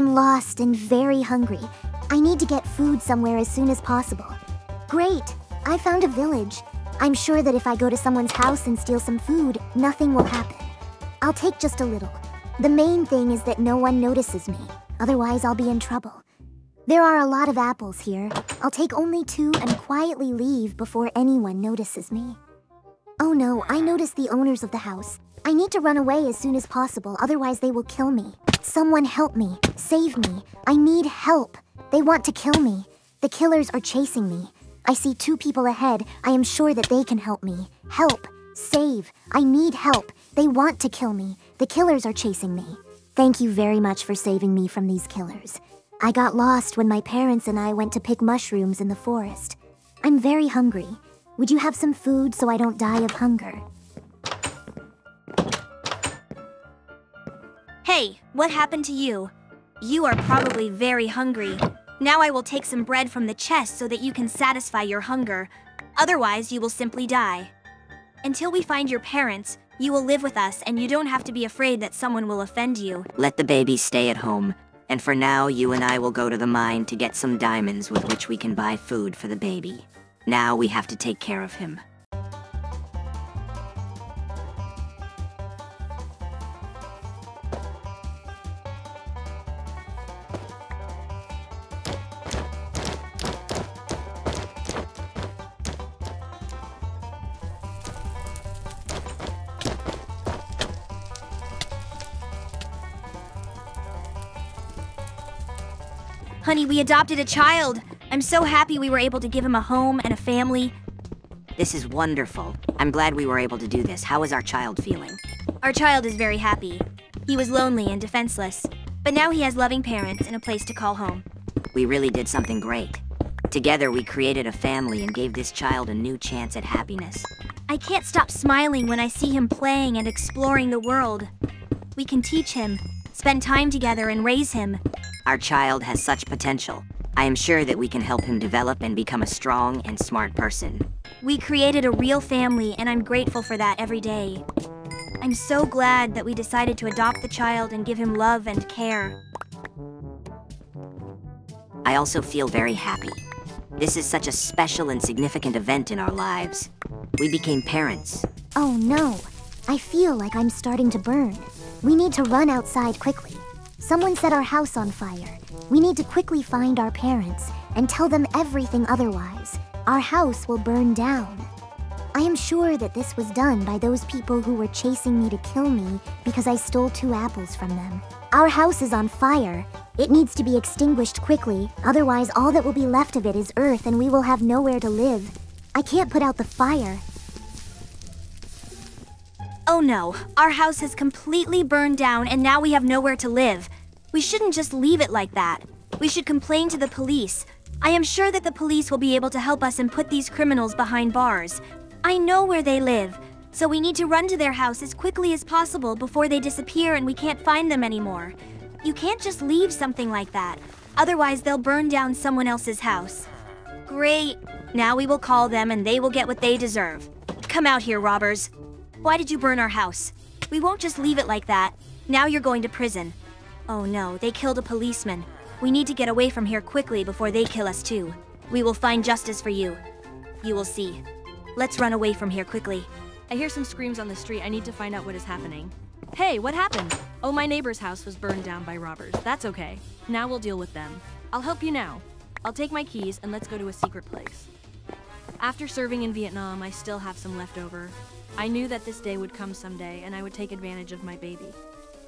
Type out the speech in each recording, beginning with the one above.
I'm lost and very hungry. I need to get food somewhere as soon as possible. Great! I found a village. I'm sure that if I go to someone's house and steal some food, nothing will happen. I'll take just a little. The main thing is that no one notices me. Otherwise, I'll be in trouble. There are a lot of apples here. I'll take only 2 and quietly leave before anyone notices me. Oh no, I noticed the owners of the house. I need to run away as soon as possible, otherwise they will kill me. Someone help me. Save me. I need help. They want to kill me. The killers are chasing me. I see 2 people ahead. I am sure that they can help me. Help. Save. I need help. They want to kill me. The killers are chasing me. Thank you very much for saving me from these killers. I got lost when my parents and I went to pick mushrooms in the forest. I'm very hungry. Would you have some food so I don't die of hunger? Hey, what happened to you? You are probably very hungry. Now I will take some bread from the chest so that you can satisfy your hunger. Otherwise, you will simply die. Until we find your parents, you will live with us and you don't have to be afraid that someone will offend you. Let the baby stay at home. And for now, you and I will go to the mine to get some diamonds with which we can buy food for the baby. Now we have to take care of him. Honey, we adopted a child. I'm so happy we were able to give him a home and a family. This is wonderful. I'm glad we were able to do this. How is our child feeling? Our child is very happy. He was lonely and defenseless, but now he has loving parents and a place to call home. We really did something great. Together we created a family and gave this child a new chance at happiness. I can't stop smiling when I see him playing and exploring the world. We can teach him, spend time together and raise him. Our child has such potential. I am sure that we can help him develop and become a strong and smart person. We created a real family, and I'm grateful for that every day. I'm so glad that we decided to adopt the child and give him love and care. I also feel very happy. This is such a special and significant event in our lives. We became parents. Oh no, I feel like I'm starting to burn. We need to run outside quickly. Someone set our house on fire. We need to quickly find our parents and tell them everything otherwise. Our house will burn down. I am sure that this was done by those people who were chasing me to kill me because I stole 2 apples from them. Our house is on fire. It needs to be extinguished quickly, otherwise all that will be left of it is earth and we will have nowhere to live. I can't put out the fire. Oh no, our house has completely burned down and now we have nowhere to live. We shouldn't just leave it like that. We should complain to the police. I am sure that the police will be able to help us and put these criminals behind bars. I know where they live, so we need to run to their house as quickly as possible before they disappear and we can't find them anymore. You can't just leave something like that. Otherwise, they'll burn down someone else's house. Great. Now we will call them and they will get what they deserve. Come out here, robbers. Why did you burn our house? We won't just leave it like that. Now you're going to prison. Oh no, they killed a policeman. We need to get away from here quickly before they kill us too. We will find justice for you. You will see. Let's run away from here quickly. I hear some screams on the street. I need to find out what is happening. Hey, what happened? Oh, my neighbor's house was burned down by robbers. That's okay. Now we'll deal with them. I'll help you now. I'll take my keys and let's go to a secret place. After serving in Vietnam, I still have some left over. I knew that this day would come someday and I would take advantage of my baby.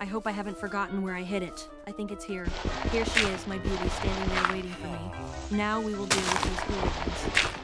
I hope I haven't forgotten where I hid it. I think it's here. Here she is, my beauty, standing there waiting for me. Now we will deal with these hooligans.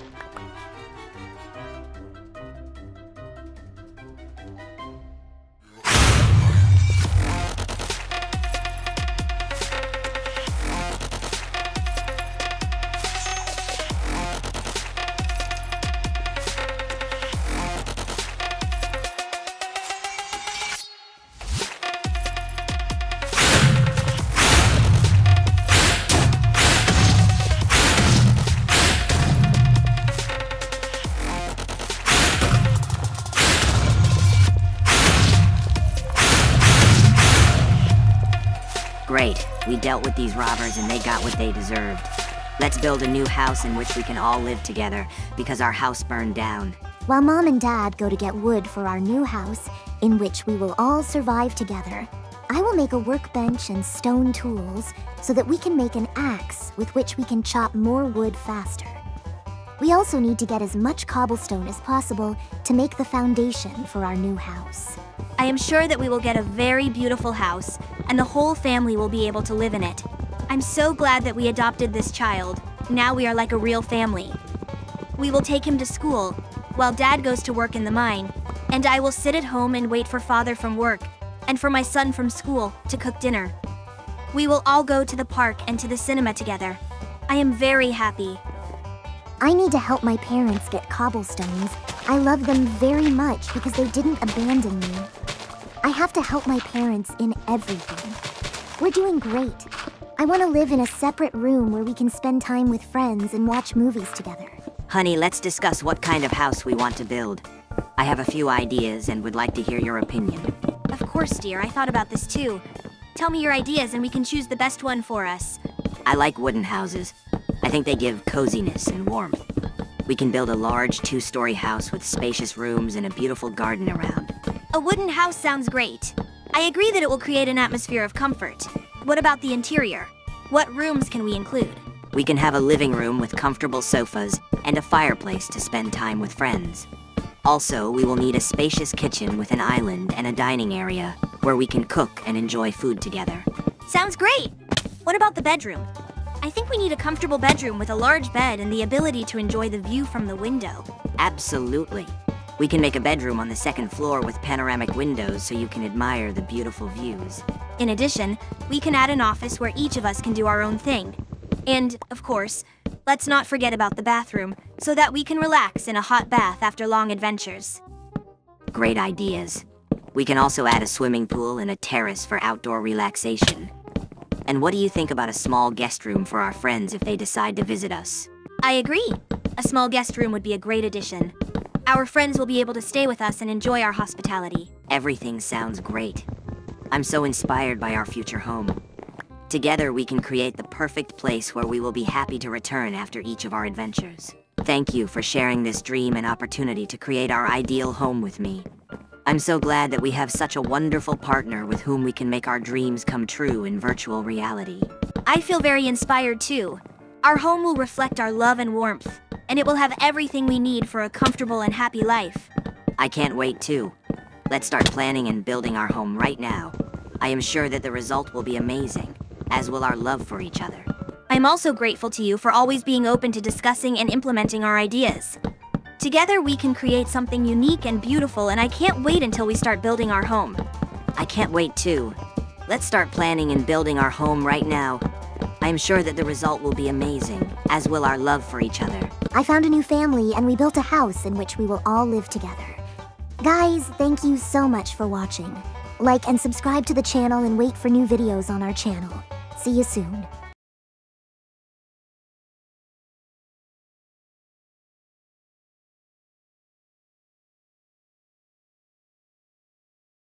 dealt with these robbers and they got what they deserved. Let's build a new house in which we can all live together, because our house burned down. While Mom and Dad go to get wood for our new house, in which we will all survive together, I will make a workbench and stone tools so that we can make an axe with which we can chop more wood faster. We also need to get as much cobblestone as possible to make the foundation for our new house. I am sure that we will get a very beautiful house, and the whole family will be able to live in it. I'm so glad that we adopted this child. Now we are like a real family. We will take him to school, while Dad goes to work in the mine, and I will sit at home and wait for Father from work, and for my son from school, to cook dinner. We will all go to the park and to the cinema together. I am very happy. I need to help my parents get cobblestones. I love them very much because they didn't abandon me. I have to help my parents in everything. We're doing great. I want to live in a separate room where we can spend time with friends and watch movies together. Honey, let's discuss what kind of house we want to build. I have a few ideas and would like to hear your opinion. Of course, dear, I thought about this too. Tell me your ideas and we can choose the best one for us. I like wooden houses. I think they give coziness and warmth. We can build a large two-story house with spacious rooms and a beautiful garden around. A wooden house sounds great. I agree that it will create an atmosphere of comfort. What about the interior? What rooms can we include? We can have a living room with comfortable sofas and a fireplace to spend time with friends. Also, we will need a spacious kitchen with an island and a dining area where we can cook and enjoy food together. Sounds great! What about the bedroom? I think we need a comfortable bedroom with a large bed and the ability to enjoy the view from the window. Absolutely. We can make a bedroom on the second floor with panoramic windows so you can admire the beautiful views. In addition, we can add an office where each of us can do our own thing. And, of course, let's not forget about the bathroom, so that we can relax in a hot bath after long adventures. Great ideas. We can also add a swimming pool and a terrace for outdoor relaxation. And what do you think about a small guest room for our friends if they decide to visit us? I agree. A small guest room would be a great addition. Our friends will be able to stay with us and enjoy our hospitality. Everything sounds great. I'm so inspired by our future home. Together we can create the perfect place where we will be happy to return after each of our adventures. Thank you for sharing this dream and opportunity to create our ideal home with me. I'm so glad that we have such a wonderful partner with whom we can make our dreams come true in virtual reality. I feel very inspired too. Our home will reflect our love and warmth, and it will have everything we need for a comfortable and happy life. I can't wait too. Let's start planning and building our home right now. I am sure that the result will be amazing, as will our love for each other. I'm also grateful to you for always being open to discussing and implementing our ideas. Together we can create something unique and beautiful, and I can't wait until we start building our home. I can't wait too. Let's start planning and building our home right now. I'm sure that the result will be amazing, as will our love for each other. I found a new family and we built a house in which we will all live together. Guys, thank you so much for watching. Like and subscribe to the channel and wait for new videos on our channel. See you soon.